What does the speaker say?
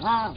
Wow.